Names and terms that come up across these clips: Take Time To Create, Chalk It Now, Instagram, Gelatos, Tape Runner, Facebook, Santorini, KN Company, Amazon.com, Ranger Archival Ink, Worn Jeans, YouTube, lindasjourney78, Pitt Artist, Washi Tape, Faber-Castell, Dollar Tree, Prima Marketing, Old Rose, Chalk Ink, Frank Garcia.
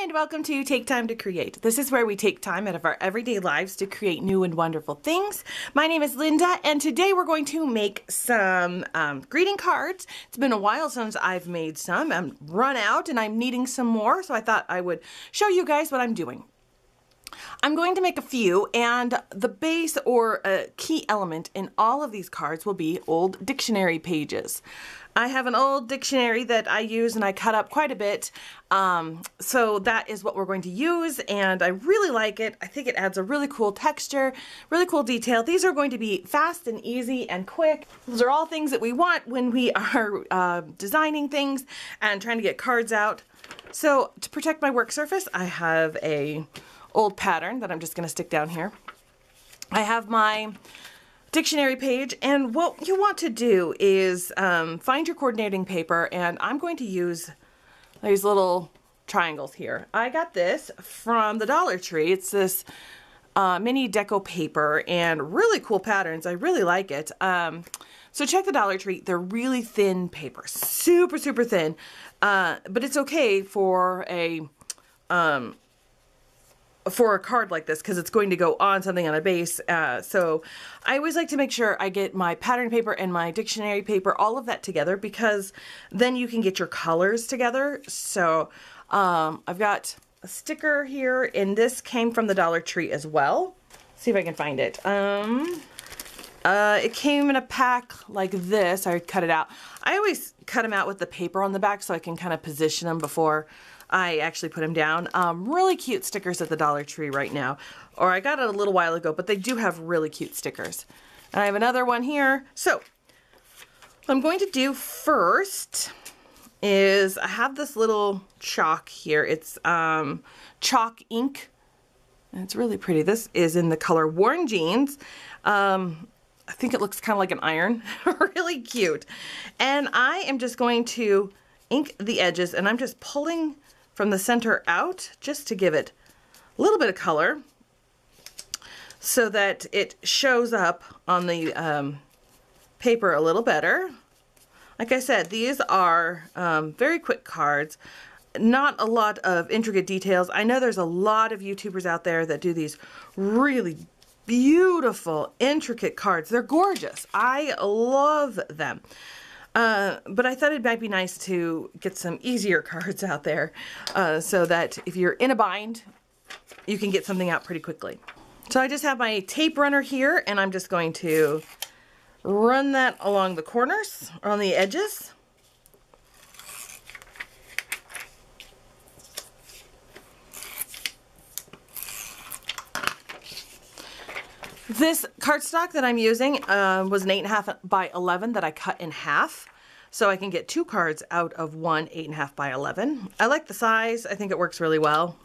Hi, and welcome to Take Time to Create. This is where we take time out of our everyday lives to create new and wonderful things. My name is Linda, and today we're going to make some greeting cards. It's been a while since I've made some. I'm run out, and I'm needing some more, so I thought I would show you guys what I'm doing. I'm going to make a few, and the base or key element in all of these cards will be old dictionary pages. I have an old dictionary that I use and I cut up quite a bit, so that is what we're going to use, and I really like it. I think it adds a really cool texture, really cool detail. These are going to be fast and easy and quick. Those are all things that we want when we are designing things and trying to get cards out. So to protect my work surface, I have an old pattern that I'm just going to stick down here. I have my dictionary page, and what you want to do is find your coordinating paper, and I'm going to use these little triangles here. I got this from the Dollar Tree. It's this mini deco paper and really cool patterns. I really like it. So check the Dollar Tree. They're really thin paper, super, super thin, but it's okay for a card like this because it's going to go on something on a base. So I always like to make sure I get my pattern paper and my dictionary paper, all of that together, because then you can get your colors together. So I've got a sticker here, and this came from the Dollar Tree as well. Let's see if I can find it. It came in a pack like this. I cut it out. I always cut them out with the paper on the back so I can kind of position them before I actually put them down. Really cute stickers at the Dollar Tree right now. Or I got it a little while ago, but they do have really cute stickers. And I have another one here. So what I'm going to do first is I have this little chalk here. It's Chalk Ink. And it's really pretty. This is in the color Worn Jeans. I think it looks kind of like an iron. Really cute. And I am just going to ink the edges, and I'm just pulling from the center out just to give it a little bit of color so that it shows up on the paper a little better. Like I said, these are very quick cards, not a lot of intricate details. I know there's a lot of YouTubers out there that do these really beautiful, intricate cards. They're gorgeous. I love them. But I thought it might be nice to get some easier cards out there so that if you're in a bind, you can get something out pretty quickly. So I just have my tape runner here, and I'm just going to run that along the corners or on the edges. This cardstock that I'm using was an 8.5 by 11 that I cut in half, so I can get two cards out of one 8.5 by 11. I like the size. I think it works really well.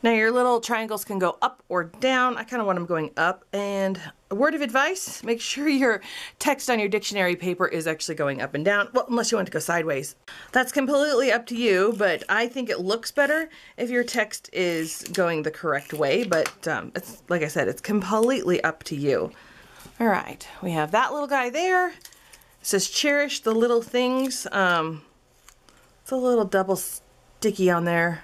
Now your little triangles can go up or down. I kind of want them going up. And a word of advice, make sure your text on your dictionary paper is actually going up and down. Well, unless you want to go sideways. That's completely up to you, but I think it looks better if your text is going the correct way. But it's, like I said, it's completely up to you. All right, we have that little guy there. It says cherish the little things. It's a little double sticky on there.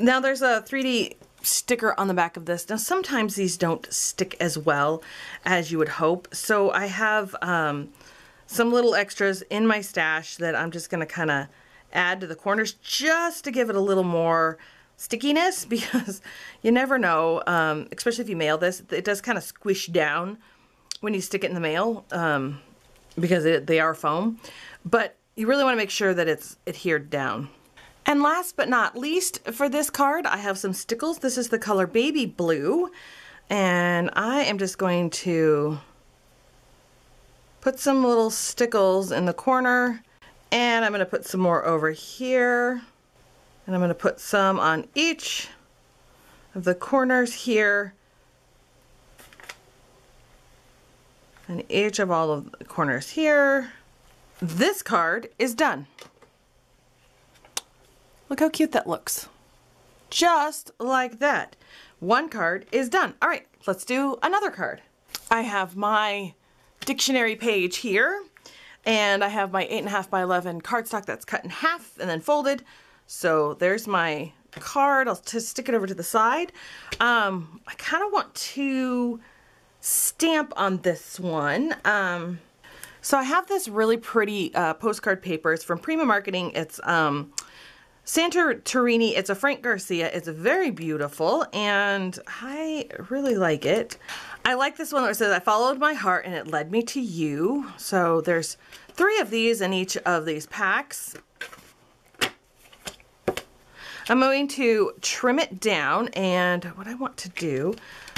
Now there's a 3D sticker on the back of this. Now sometimes these don't stick as well as you would hope, so I have some little extras in my stash that I'm just going to kind of add to the corners just to give it a little more stickiness, because you never know, especially if you mail this, it does kind of squish down when you stick it in the mail because they are foam, but you really want to make sure that it's adhered down. And last but not least, for this card, I have some stickles. This is the color Baby Blue, and I am just going to put some little stickles in the corner, and I'm going to put some more over here, and I'm going to put some on each of the corners here, and each of all of the corners here. This card is done. Look how cute that looks. Just like that. One card is done. All right, let's do another card. I have my dictionary page here, and I have my 8.5 by 11 cardstock that's cut in half and then folded. So there's my card. I'll just stick it over to the side. I kind of want to stamp on this one. So I have this really pretty postcard paper. It's from Prima Marketing. It's Santorini. It's a Frank Garcia. It's very beautiful, and I really like it. I like this one where it says, "I followed my heart and it led me to you." So there's 3 of these in each of these packs. I'm going to trim it down, and what I want to do,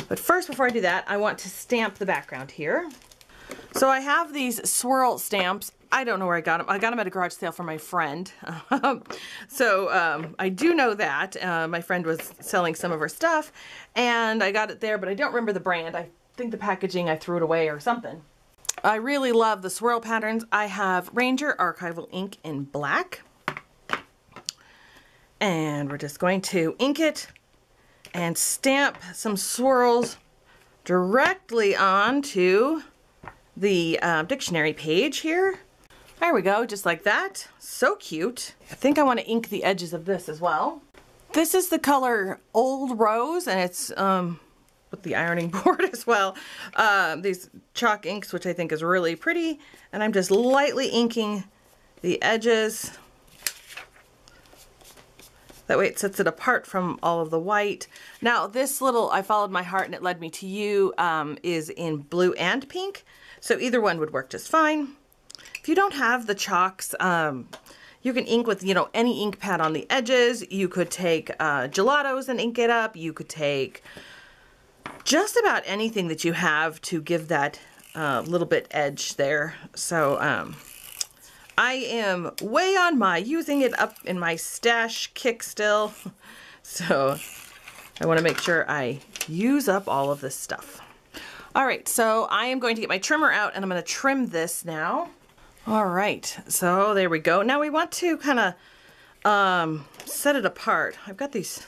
but first before I do that, I want to stamp the background here. So I have these swirl stamps. I don't know where I got them. I got them at a garage sale for my friend. I do know that. My friend was selling some of her stuff, and I got it there, but I don't remember the brand. I think the packaging, I threw it away or something. I really love the swirl patterns. I have Ranger Archival Ink in black. And we're just going to ink it and stamp some swirls directly onto the dictionary page here. There we go, just like that. So cute. I think I want to ink the edges of this as well. This is the color Old Rose, and it's with the ironing board as well. These chalk inks, which I think is really pretty, and I'm just lightly inking the edges. That way it sets it apart from all of the white. Now this little, "I followed my heart and it led me to you," is in blue and pink. So either one would work just fine. If you don't have the chalks, you can ink with, any ink pad on the edges. You could take gelatos and ink it up. You could take just about anything that you have to give that little bit edge there. So, I am way on my using it up in my stash kick still, so I want to make sure I use up all of this stuff. All right, so I am going to get my trimmer out, and I'm going to trim this now. All right, so there we go. Now we want to kind of set it apart. I've got these.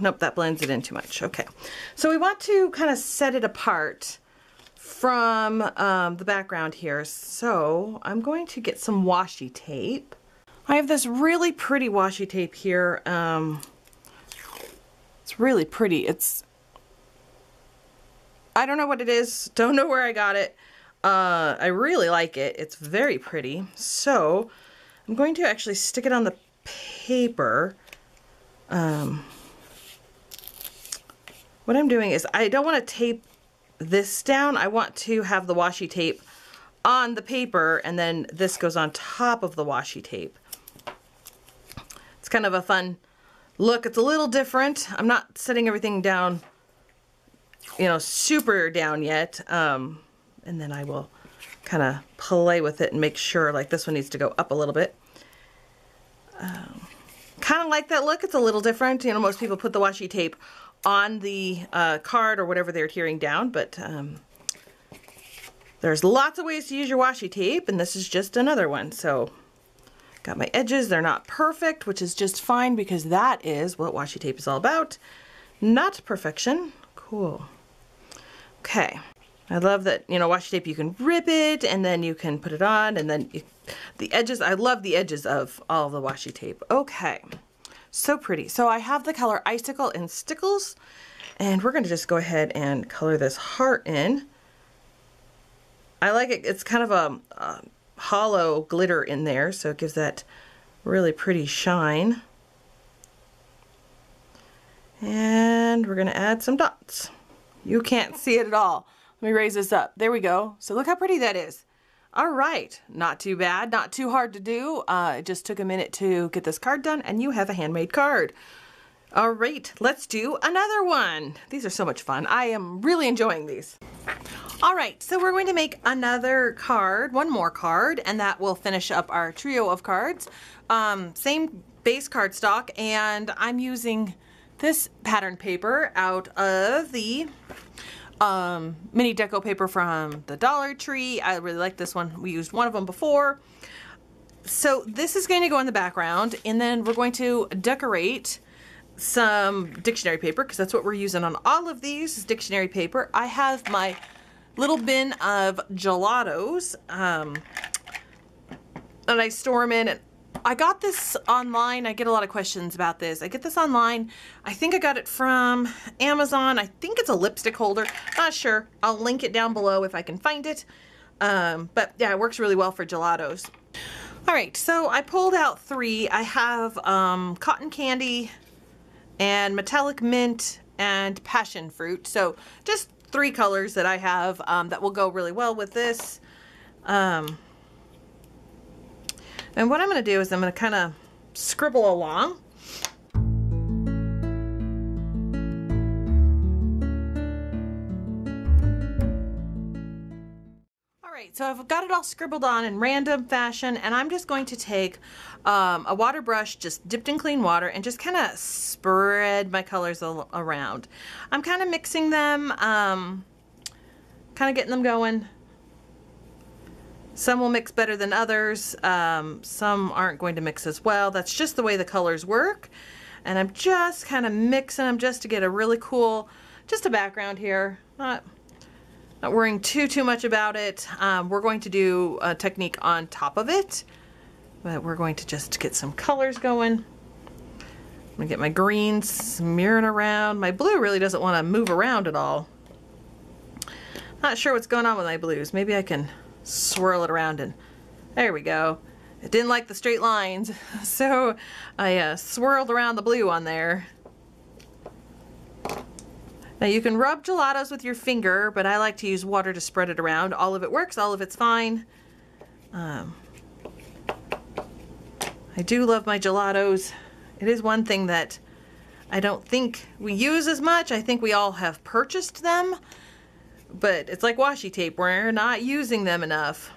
Nope, that blends it in too much. Okay, so we want to kind of set it apart from the background here. So I'm going to get some washi tape. I have this really pretty washi tape here. It's really pretty. I don't know what it is. Don't know where I got it. I really like it. It's very pretty. So I'm going to actually stick it on the paper. What I'm doing is I don't want to tape this down. I want to have the washi tape on the paper, and then this goes on top of the washi tape. It's kind of a fun look. It's a little different. I'm not setting everything down, super down yet. And then I will kind of play with it and make sure, like, this one needs to go up a little bit. Kind of like that look. It's a little different. Most people put the washi tape on the card or whatever they're tearing down, but there's lots of ways to use your washi tape, and this is just another one. So got my edges. They're not perfect, which is just fine, because that is what washi tape is all about. Not perfection. Cool. Okay. I love that, washi tape, you can rip it, and then you can put it on, and then the edges. I love the edges of all the washi tape. Okay. So pretty. So I have the color Icicle and Stickles, and we're going to just go ahead and color this heart in. I like it. It's kind of a hollow glitter in there, so it gives that really pretty shine. And we're going to add some dots. You can't see it at all. Let me raise this up. There we go. So look how pretty that is. All right, not too bad, not too hard to do. It just took a minute to get this card done, and you have a handmade card. All right, let's do another one. These are so much fun. I am really enjoying these. All right, so we're going to make another card, one more card, and that will finish up our trio of cards. Same base cardstock, and I'm using this pattern paper out of the mini deco paper from the Dollar Tree. I really like this one. We used one of them before. So this is going to go in the background, and then we're going to decorate some dictionary paper, because that's what we're using on all of these is dictionary paper. I have my little bin of gelatos, and I store them in I got this online. I get a lot of questions about this. I get this online. I think I got it from Amazon. I think it's a lipstick holder. Not sure. I'll link it down below if I can find it. But yeah, it works really well for gelatos. All right, so I pulled out three. I have cotton candy and metallic mint and passion fruit. So just three colors that I have that will go really well with this. And what I'm going to do is I'm going to kind of scribble along. Alright, so I've got it all scribbled on in random fashion, and I'm just going to take a water brush just dipped in clean water and just kind of spread my colors around. I'm kind of mixing them, kind of getting them going. Some will mix better than others. Some aren't going to mix as well. That's just the way the colors work. And I'm just kind of mixing them just to get a really cool, just a background here. Not worrying too much about it. We're going to do a technique on top of it, but we're going to just get some colors going. I'm gonna get my greens smearing around. My blue really doesn't want to move around at all. Not sure what's going on with my blues. Maybe I can swirl it around, and there we go. It didn't like the straight lines, so I swirled around the blue on there. Now you can rub gelatos with your finger, but I like to use water to spread it around. All of it works, all of it's fine. I do love my gelatos. It is one thing that I don't think we use as much. I think we all have purchased them, but it's like washi tape, we're not using them enough.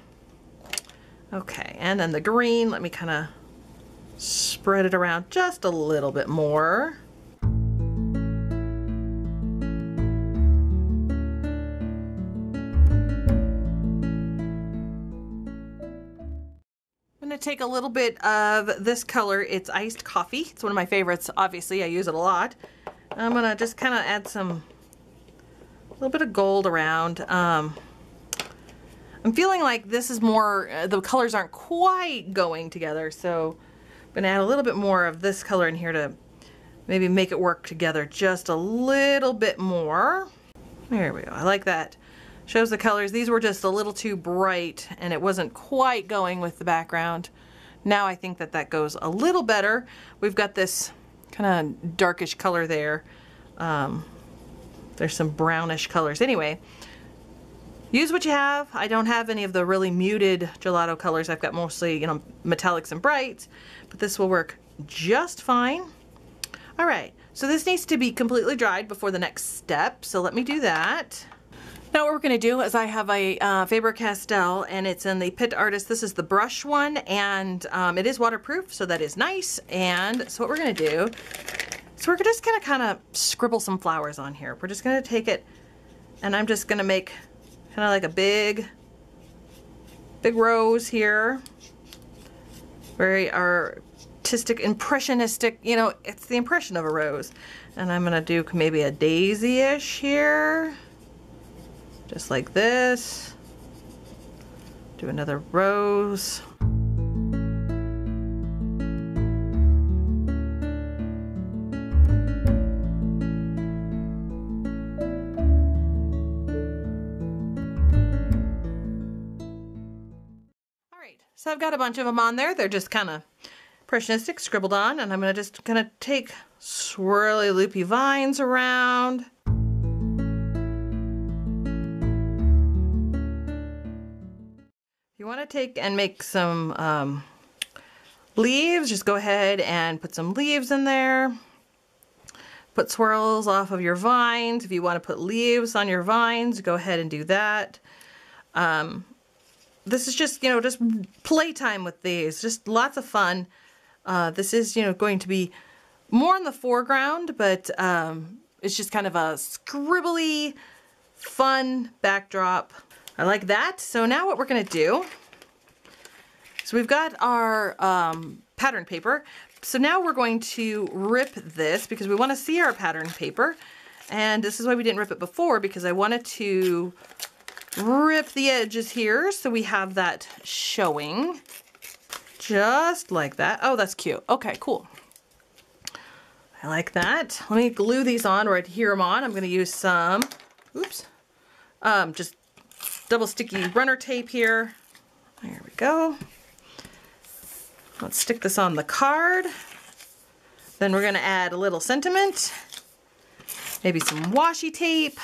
Okay, and then the green, let me kind of spread it around just a little bit more. I'm going to take a little bit of this color, it's iced coffee. It's one of my favorites, obviously, I use it a lot. I'm going to just kind of add some a little bit of gold around. I'm feeling like this is more, the colors aren't quite going together, so I'm gonna add a little bit more of this color in here to maybe make it work together just a little bit more. There we go, I like that. Shows the colors. These were just a little too bright and it wasn't quite going with the background. Now I think that that goes a little better. We've got this kind of darkish color there. There's some brownish colors. Anyway, use what you have. I don't have any of the really muted gelato colors. I've got mostly, you know, metallics and brights, but this will work just fine. All right, so this needs to be completely dried before the next step, so let me do that. Now what we're gonna do is I have a Faber-Castell, and it's in the Pitt Artist. This is the brush one, and it is waterproof, so that is nice. And so what we're gonna do, so we're just gonna kind of scribble some flowers on here. We're just gonna take it, and I'm just gonna make kind of like a big rose here. Very artistic, impressionistic, you know, it's the impression of a rose. And I'm gonna do maybe a daisy-ish here. Just like this. Do another rose. So I've got a bunch of them on there. They're just kind of impressionistic, scribbled on, and I'm gonna just kind of take swirly loopy vines around. If you wanna take and make some leaves, just go ahead and put some leaves in there. Put swirls off of your vines. If you wanna put leaves on your vines, go ahead and do that. This is just, you know, just playtime with these, just lots of fun. This is, you know, going to be more in the foreground, but it's just kind of a scribbly, fun backdrop. I like that. So now what we're gonna do, so we've got our pattern paper. So now we're going to rip this because we wanna see our pattern paper. And this is why we didn't rip it before, because I wanted to rip the edges here so we have that showing. just like that. Oh, that's cute. Okay, cool. I like that. Let me glue these on or adhere them on. I'm going to use some, oops, just double sticky runner tape here. There we go. Let's stick this on the card. Then we're going to add a little sentiment, maybe some washi tape.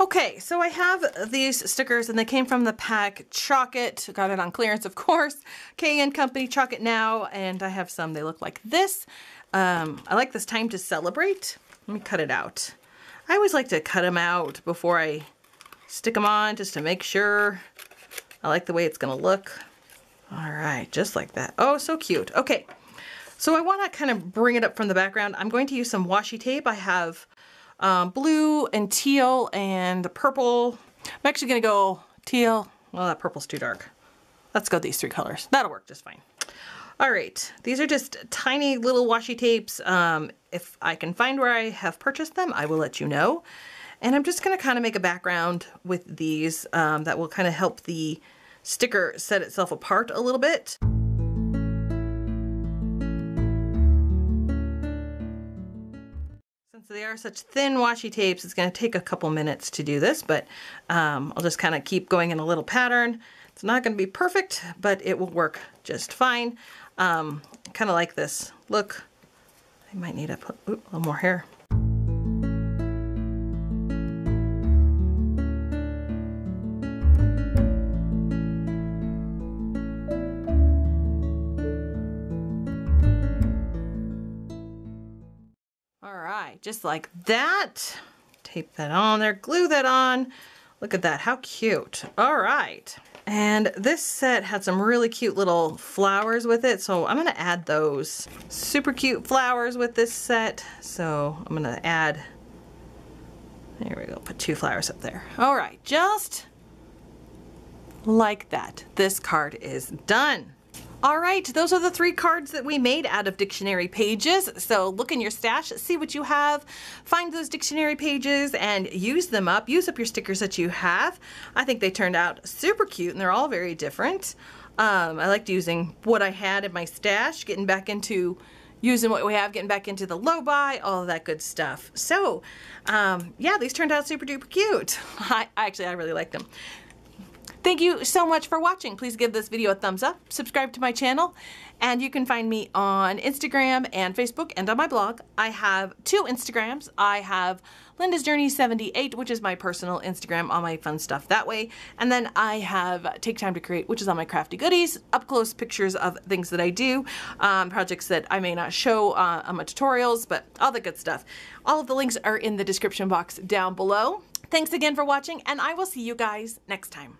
Okay, so I have these stickers and they came from the pack Chalk It. Got it on clearance, of course. KN Company, Chalk It Now. And I have some, they look like this. I like this Time to Celebrate. Let me cut it out. I always like to cut them out before I stick them on just to make sure. I like the way it's gonna look. All right, just like that. Oh, so cute. Okay, so I wanna kind of bring it up from the background. I'm going to use some washi tape. I have blue and teal and purple. I'm actually gonna go teal. Well, that purple's too dark. Let's go these three colors. That'll work just fine. All right, these are just tiny little washi tapes. If I can find where I have purchased them, I will let you know. And I'm just gonna kind of make a background with these that will kind of help the sticker set itself apart a little bit. Since they are such thin washi tapes, it's gonna take a couple minutes to do this, but I'll just kind of keep going in a little pattern. It's not gonna be perfect, but it will work just fine. Kind of like this look. I might need to put a little more hair. All right, just like that. Tape that on there, glue that on. Look at that, how cute. All right. And this set had some really cute little flowers with it, so I'm gonna add those super cute flowers with this set. So I'm gonna add, there we go, put two flowers up there. All right, just like that. This card is done. All right, those are the three cards that we made out of dictionary pages. So look in your stash, see what you have, find those dictionary pages and use them up. Use up your stickers that you have. I think they turned out super cute and they're all very different. I liked using what I had in my stash, getting back into using what we have, getting back into the low buy, all of that good stuff. So yeah, these turned out super duper cute. I really liked them. Thank you so much for watching. Please give this video a thumbs up, subscribe to my channel, and you can find me on Instagram and Facebook and on my blog. I have two Instagrams. I have Linda's Journey 78, which is my personal Instagram, all my fun stuff that way. And then I have Take Time To Create, which is on my crafty goodies, up close pictures of things that I do, projects that I may not show on my tutorials, but all the good stuff. All of the links are in the description box down below. Thanks again for watching, and I will see you guys next time.